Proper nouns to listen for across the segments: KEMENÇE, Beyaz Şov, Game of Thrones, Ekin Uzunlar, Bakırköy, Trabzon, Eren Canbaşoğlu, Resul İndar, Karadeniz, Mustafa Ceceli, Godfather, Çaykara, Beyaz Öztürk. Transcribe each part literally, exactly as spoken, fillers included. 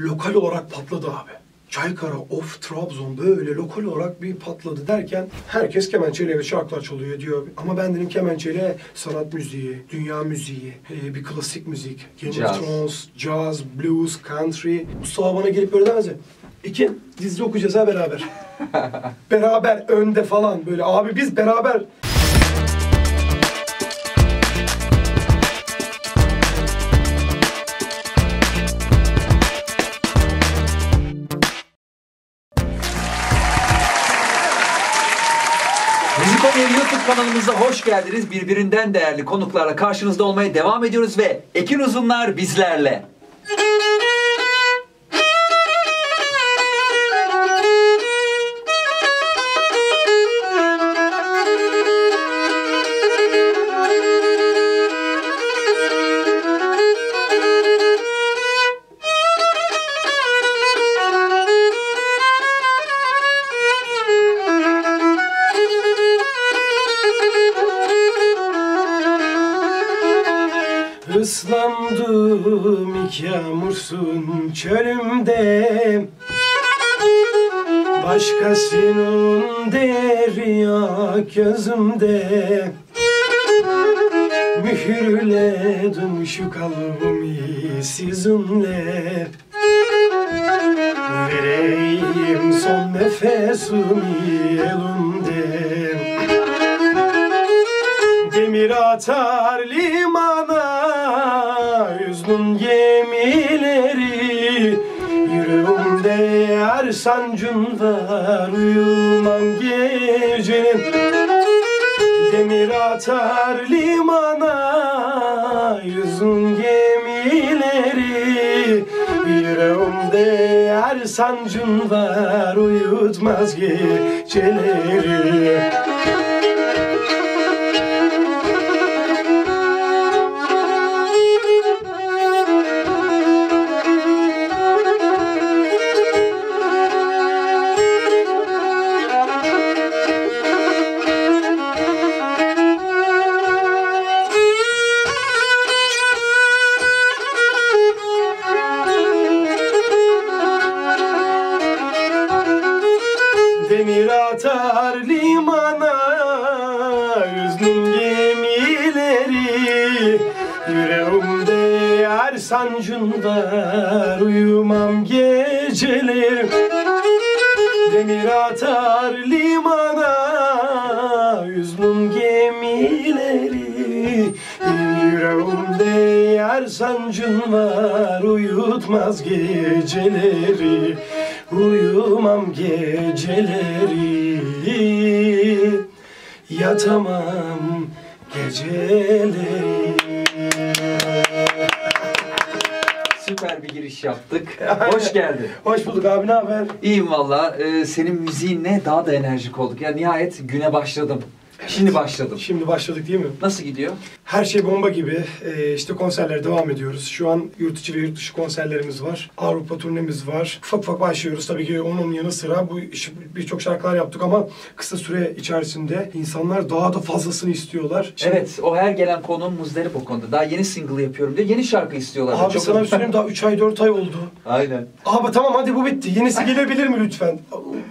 lokal olarak patladı abi. Çaykara of Trabzon böyle lokal olarak bir patladı derken herkes kemençeyle ve şarkılar çalıyor diyor. Ama ben dedim kemençeyle sanat müziği, dünya müziği, bir klasik müzik, Game of Thrones, jazz, blues, country. Mustafa bana gelip böyle demez mi? Ekin, dizi okuyacağız ha beraber. Beraber önde falan böyle abi biz beraber. YouTube kanalımıza hoş geldiniz. Birbirinden değerli konuklarla karşınızda olmaya devam ediyoruz ve Ekin Uzunlar bizlerle. Islandım ilk yağmursun çölümde, başkasının derya gözümde. Mühürledim şu kalbimi sizinle, vereyim son nefesimi elimde. Demir atar limana üzgün gemileri, yüreğimde yar sancın var, uyumam gecenin. Demir atar limana üzgün gemileri, yüreğimde yar sancın var, uyutmaz geceleri. Sancımlar uyumam gecelerim, demir atar limana üzgün gemileri, yüreğimde yar sancın var, uyutmaz geceleri, uyumam geceleri, yatamam geceleri. Süper bir giriş yaptık. Hoş geldin. Hoş bulduk abi, ne haber? İyiyim valla. Ee, senin müziğinle daha da enerjik olduk. Ya nihayet güne başladım. Evet. Şimdi başladım. Şimdi başladık değil mi? Nasıl gidiyor? Her şey bomba gibi. Ee, işte konserlere devam ediyoruz. Şu an yurt içi ve yurt dışı konserlerimiz var. Avrupa turnemiz var. Ufak ufak başlıyoruz. Tabii ki onun yanı sıra bu birçok şarkılar yaptık ama kısa süre içerisinde insanlar daha da fazlasını istiyorlar. Şimdi... Evet, o her gelen konuğum muzdarip o konuda. Daha yeni single yapıyorum diye yeni şarkı istiyorlar. Abi çok sana önemli. Bir söyleyeyim, daha üç ay dört ay oldu. Aynen. Abi tamam hadi bu bitti. Yenisi gelebilir mi lütfen?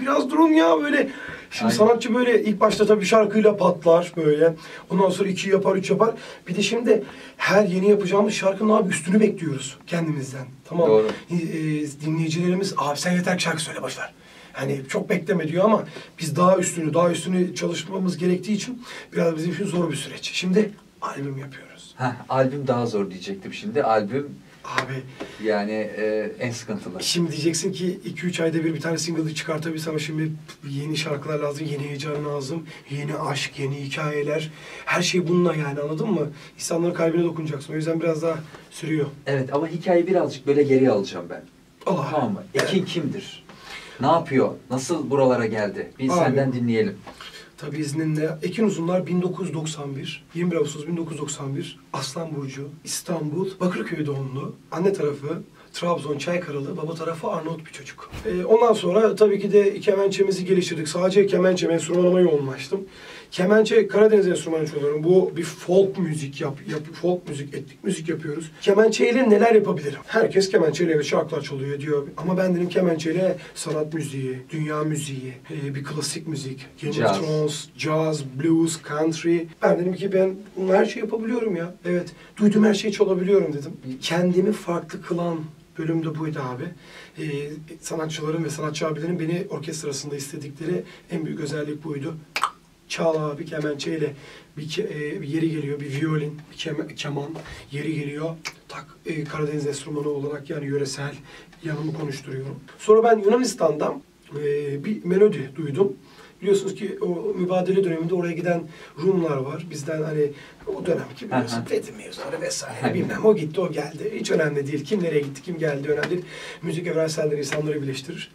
Biraz durun ya böyle. Şimdi aynen. Sanatçı böyle ilk başta tabii şarkıyla patlar böyle. Ondan sonra iki yapar, üç yapar. Bir de şimdi her yeni yapacağımız şarkının abi üstünü bekliyoruz kendimizden. Tamam. Doğru. E, dinleyicilerimiz abi sen yeter ki şarkı söyle başlar. Hani çok bekleme diyor ama biz daha üstünü, daha üstünü çalışmamız gerektiği için biraz bizim için zor bir süreç. Şimdi albüm yapıyoruz. Heh, albüm daha zor diyecektim şimdi. Albüm... Abi yani e, en sıkıntılı. Şimdi diyeceksin ki iki üç ayda bir bir tane single çıkartabilsem ama şimdi yeni şarkılar lazım, yeni heyecan lazım, yeni aşk, yeni hikayeler. Her şey bununla yani, anladın mı? İnsanların kalbine dokunacaksın. O yüzden biraz daha sürüyor. Evet ama hikayeyi birazcık böyle geriye alacağım ben. Allah. Tamam mı? Ekin kimdir? Ne yapıyor? Nasıl buralara geldi? Bir abi, senden dinleyelim. Tabii izninle. Ekin Uzunlar bin dokuz yüz doksan bir, yirmi bir Ağustos bin dokuz yüz doksan bir, Aslan Burcu, İstanbul, Bakırköy doğumlu, anne tarafı Trabzon, Çaykaralı, baba tarafı Arnavut bir çocuk. Ee, ondan sonra tabii ki de kemençemizi geliştirdik. Sadece kemençe, enstrümanıma yoğunlaştım. Kemençe Karadeniz enstrüman çalıyorum. Bu bir folk müzik yap, yap folk müzik, etnik müzik yapıyoruz. Kemençeyle neler yapabilirim? Herkes kemençeyle şarkılar çalıyor diyor. Ama ben dedim kemençeyle sanat müziği, dünya müziği, bir klasik müzik, Game of Thrones, jazz, blues, country. Ben dedim ki ben her şeyi yapabiliyorum ya. Evet, duydum her şeyi çalabiliyorum dedim. Kendimi farklı kılan bölüm de buydu abi. Ee, sanatçıların ve sanatçı abilerin beni orkestrasında istedikleri en büyük özellik buydu. Çal abi kemençeyle bir, ke e, bir yeri geliyor, bir violin, bir kem keman yeri geliyor. Tak e, Karadeniz enstrümanı olarak yani yöresel yanımı konuşturuyorum. Sonra ben Yunanistan'dan e, bir melodi duydum. Biliyorsunuz ki o mübadele döneminde oraya giden Rumlar var. Bizden hani o dönemki biliyorsun Fethi mevzuları vesaire bilmem. O gitti, o geldi. Hiç önemli değil. Kim nereye gitti, kim geldi önemli değil. Müzik evrenselleri insanları birleştirir.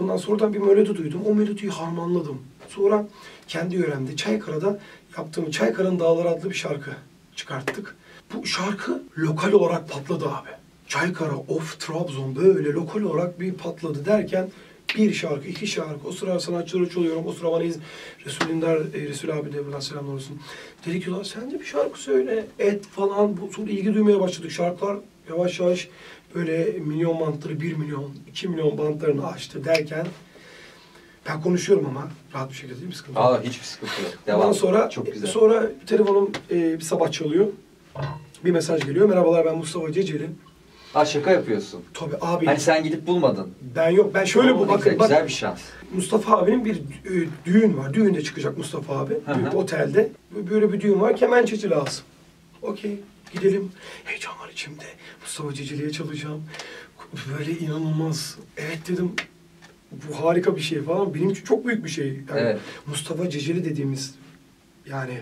Ondan sonradan bir melodi duydum. O melodiyi harmanladım. Sonra kendi yöremde Çaykara'da yaptığım Çaykara'nın Dağları adlı bir şarkı çıkarttık. Bu şarkı lokal olarak patladı abi. Çaykara of Trabzon böyle lokal olarak bir patladı derken bir şarkı, iki şarkı, o sıra sanatçıları çalıyorum, o sıra bana iz... Resul İndar, e, Resul abi de buradan selamlar olsun. Dedi ki, sen de bir şarkı söyle, et falan. Bu, sonra ilgi duymaya başladık. Şarkılar yavaş yavaş böyle milyon bantları, bir milyon, iki milyon bantlarını açtı derken... Ben konuşuyorum ama rahat bir şekilde değil mi? Sıkıntı yok. Hiçbir sıkıntı yok. Devam. Ondan sonra, çok güzel. Sonra telefonum e, bir sabah çalıyor. Bir mesaj geliyor. Merhabalar, ben Mustafa Ceceli. Ha, şaka yapıyorsun. Tabii abi. Hani sen gidip bulmadın. Ben yok. Ben şöyle bu bakın. Bak, güzel bir şans. Mustafa abinin bir e, düğün var. Düğünde çıkacak Mustafa abi. Hı hı. Otelde. Böyle bir düğün var. Kemençeci lazım. Okey. Gidelim. Heyecan var içimde. Mustafa Ceceli'ye çalacağım. Böyle inanılmaz. Evet dedim. Bu harika bir şey falan. Benim için çok büyük bir şey. Yani evet. Mustafa Ceceli dediğimiz yani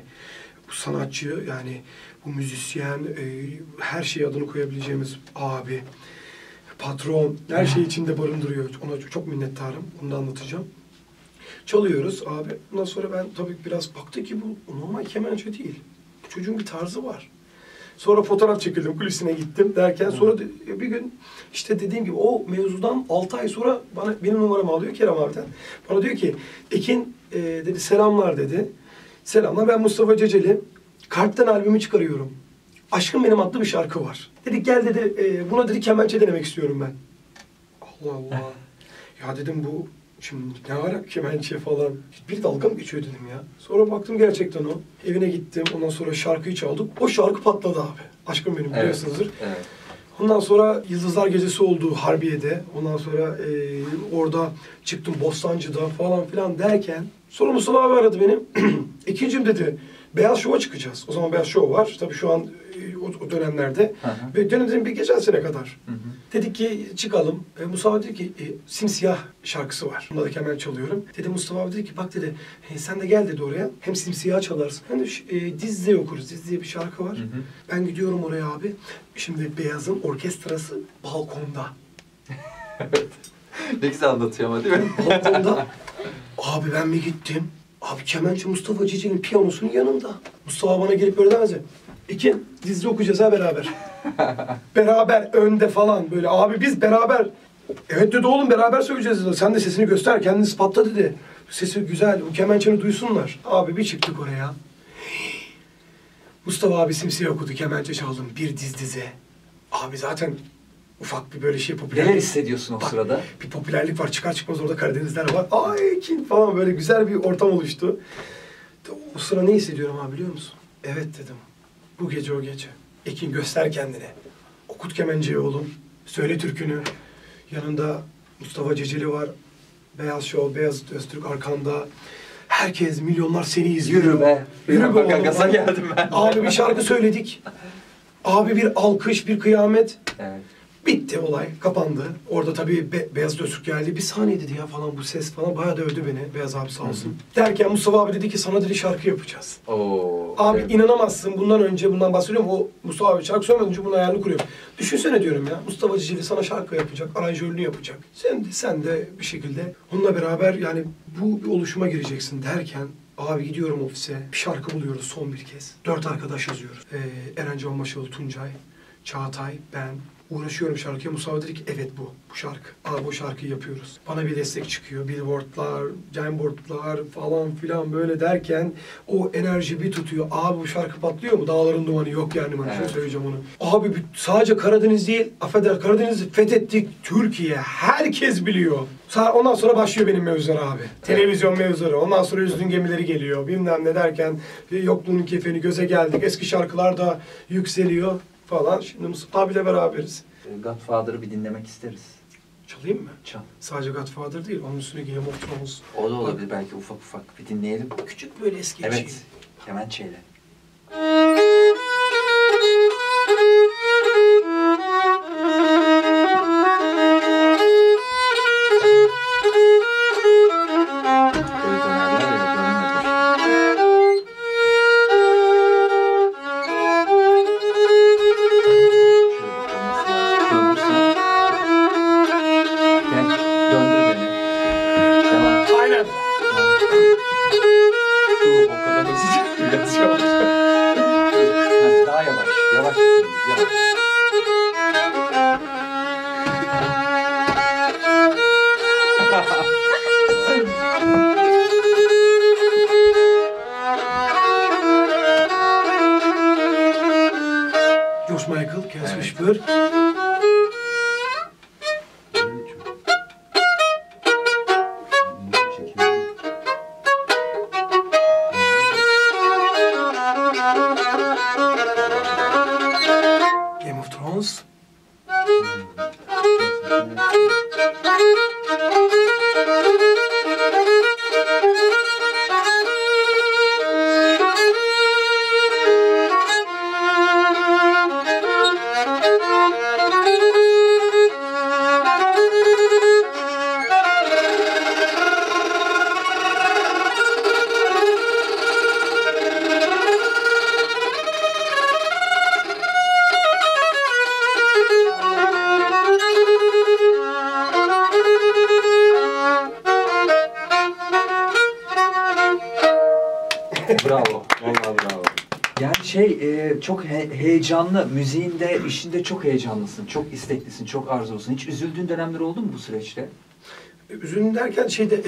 bu sanatçı yani bu müzisyen, e, her şeye adını koyabileceğimiz abi, patron, her şey içinde barındırıyor. Ona çok minnettarım, onu da anlatacağım. Çalıyoruz abi. Ondan sonra ben tabii biraz baktı ki bu normal kemençe değil. Bu çocuğun bir tarzı var. Sonra fotoğraf çekildim, kulisine gittim derken sonra bir gün işte dediğim gibi o mevzudan altı ay sonra bana benim numaramı alıyor Kerem abiden. Bana diyor ki, Ekin e, dedi selamlar dedi. Selamlar, ben Mustafa Ceceli. Kalpten albümü çıkarıyorum. Aşkım Benim adlı bir şarkı var. Dedi gel dedi e, buna dedi kemençe denemek istiyorum ben. Allah Allah. Ya dedim bu şimdi ne ara kemençe falan. Bir dalga mı geçiyor dedim ya. Sonra baktım gerçekten o. Evine gittim. Ondan sonra şarkıyı çaldık. O şarkı patladı abi. Aşkım Benim biliyorsunuzdur. Evet, evet. Ondan sonra Yıldızlar Gecesi oldu Harbiye'de. Ondan sonra e, orada çıktım Bostancı'da falan filan derken. Sonra Mustafa abi aradı benim. İkincim dedi. Beyaz Şov'a çıkacağız. O zaman Beyaz Şov var. Tabii şu an o dönemlerde. Ve dönemlerin bir geçen sene kadar. Hı hı. Dedik ki çıkalım. E, Mustafa abi dedi ki e, Simsiyah şarkısı var. Bunda da kemen çalıyorum. Dedi Mustafa abi dedi ki bak dedi e, sen de gel dedi oraya. Hem Simsiyah çalarsın. Hem de e, Dizli'ye okuruz. Dizli'ye bir şarkı var. Hı hı. Ben gidiyorum oraya abi. Şimdi Beyaz'ın orkestrası balkonda. Evet. Ne güzel anlatıyor ama değil mi? Balkonda. Abi ben mi gittim? Abi kemençe Mustafa Ceceli'nin piyanosunun yanında. Mustafa bana gelip böyle demez ya. İki, Dizli okuyacağız ha beraber. Beraber önde falan böyle. Abi biz beraber. Evet dedi oğlum beraber söyleyeceğiz dedi. Sen de sesini göster, kendini ispatla dedi. Sesi güzel, bu kemençeni duysunlar. Abi bir çıktık oraya. Mustafa abi Simsiyah okudu, kemençe çaldım. Bir diz dize. Abi zaten... Ufak bir böyle şey popülerlik. Neler hissediyorsun o bak, sırada? Bir popülerlik var. Çıkar çıkmaz orada Karadenizler var. Ay kim falan böyle güzel bir ortam oluştu. O sıra ne hissediyorum abi biliyor musun? Evet dedim. Bu gece o gece. Ekin göster kendini. Okut kemenceyi oğlum. Söyle türkünü. Yanında Mustafa Ceceli var. Beyaz Şov, Beyaz Öztürk arkanda. Herkes, milyonlar seni izliyor. Yürü be. Yürü be gaza geldim ben. Abi bir şarkı söyledik. Abi bir alkış, bir kıyamet. Evet. Bitti olay, kapandı. Orada tabii Be Beyaz Dösük geldi. Bir saniye dedi ya falan bu ses falan. Bayağı da övdü beni Beyaz abi sağ olsun. Hı hı. Derken Mustafa abi dedi ki sana dedi şarkı yapacağız. Oo, abi evet. İnanamazsın bundan önce bundan bahsediyorum. O Mustafa abi şarkı söylemeden önce bunun ayarını kuruyor. Düşünsene diyorum ya Mustafa Ceceli sana şarkı yapacak, aranjörünü yapacak. Sen de, sen de bir şekilde onunla beraber yani bu bir oluşuma gireceksin derken abi gidiyorum ofise. Bir şarkı buluyoruz son bir kez. Dört arkadaş yazıyoruz. Ee, Eren Canbaşoğlu, Tuncay, Çağatay, ben... uğraşıyorum şarkıya. Mustafa dedi ki evet bu, bu şarkı. Aa bu şarkıyı yapıyoruz. Bana bir destek çıkıyor. Billboardlar, Jamboardlar falan filan böyle derken o enerji bir tutuyor. Abi bu şarkı patlıyor mu? Dağların dumanı yok yani. Ben evet. söyleyeceğim onu. Abi sadece Karadeniz değil, affeder Karadeniz'i fethettik. Türkiye, herkes biliyor. Ondan sonra başlıyor benim mevzular abi. Televizyon mevzuları, ondan sonra Üzgün Gemileri geliyor. Bilmem ne derken Yokluğun Kefeni, Göze Geldik, eski şarkılar da yükseliyor falan. Şimdi Mustafa abiyle beraberiz. Godfather'ı bir dinlemek isteriz. Çalayım mı? Çal. Sadece Godfather değil, onun üstüne Game of Thrones. O da olabilir belki, ufak ufak bir dinleyelim. Küçük böyle eski evet. bir şey. Kemençeyle. Bravo, vallahi bravo. Yani şey, e, çok he heyecanlı, müziğinde, işinde çok heyecanlısın, çok isteklisin, çok arzulusun. Hiç üzüldüğün dönemler oldu mu bu süreçte? Üzüldüm derken şeyde, e,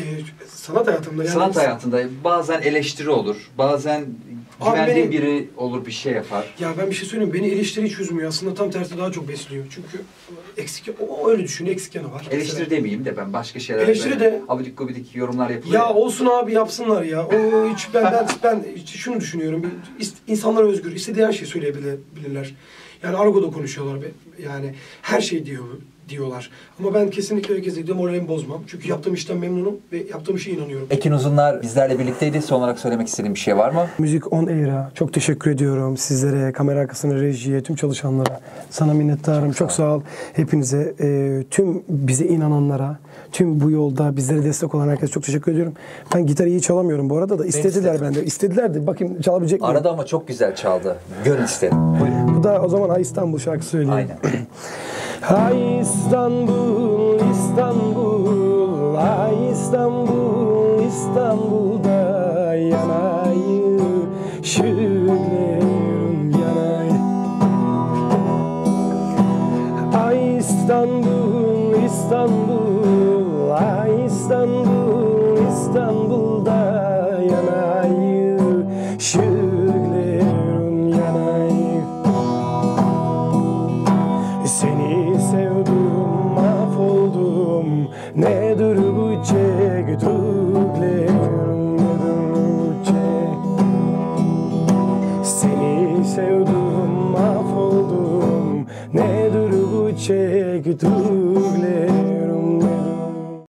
sanat hayatımda yani... Sanat hayatında bazen eleştiri olur, bazen güvendiğin biri olur, bir şey yapar. Ya ben bir şey söyleyeyim, beni eleştiri hiç üzmüyor. Aslında tam tersi daha çok besliyor. Çünkü eksik, o öyle düşün, eksik yanı var. Eleştiri mesela. Demeyeyim de ben başka şeyler... Eleştiri de... Abidik gubidik yorumlar yapılıyor. Ya olsun abi, yapsınlar ya. O, hiç ben, ben, ben şunu düşünüyorum, insanlar özgür, istediği her şeyi söyleyebilirler. Yani argoda konuşuyorlar be. Yani her şey diyor. diyorlar. Ama ben kesinlikle herkese de moralimi bozmam. Çünkü yaptığım işten memnunum ve yaptığım işe inanıyorum. Ekin Uzunlar bizlerle birlikteydi. Son olarak söylemek istediğim bir şey var mı? Müzik on Air'a çok teşekkür ediyorum. Sizlere, kamera arkasına, rejiye, tüm çalışanlara. Sana minnettarım. Çok, çok sağ, sağ ol. Hepinize, e, tüm bize inananlara, tüm bu yolda bizlere destek olan herkese çok teşekkür ediyorum. Ben gitarı iyi çalamıyorum bu arada da. İstediler ben de. İstediler de. Bakayım çalabilecek miyim? Arada ama çok güzel çaldı. Gönül istedim. Buyurun. Bu da o zaman Ay İstanbul şarkısı söyleyeyim. Aynen. Ay İstanbul, İstanbul, ay İstanbul, İstanbul'da yanayı şüklerim yanay. Ay İstanbul, İstanbul, ay İstanbul, İstanbul'da yanayı şüklerim yanay. Seni sevdim, mahvoldum. Nedir bu çektiklerim, nedir bu çek? Seni sevdim, mahvoldum. Nedir bu çektiklerim?